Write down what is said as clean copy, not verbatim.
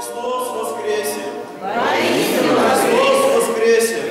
Христос воскресе! Воистину воскресе!